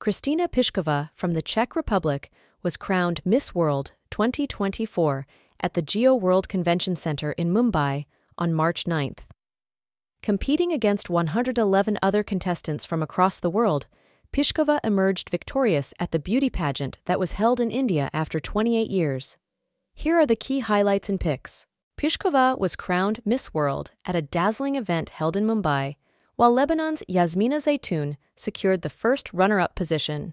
Krystyna Pyszkova from the Czech Republic was crowned Miss World 2024 at the Jio World Convention Center in Mumbai on March 9th. Competing against 111 other contestants from across the world, Pyszkova emerged victorious at the beauty pageant that was held in India after 28 years. Here are the key highlights and picks. Pyszkova was crowned Miss World at a dazzling event held in Mumbai, while Lebanon's Yasmina Zaytoun secured the first runner-up position.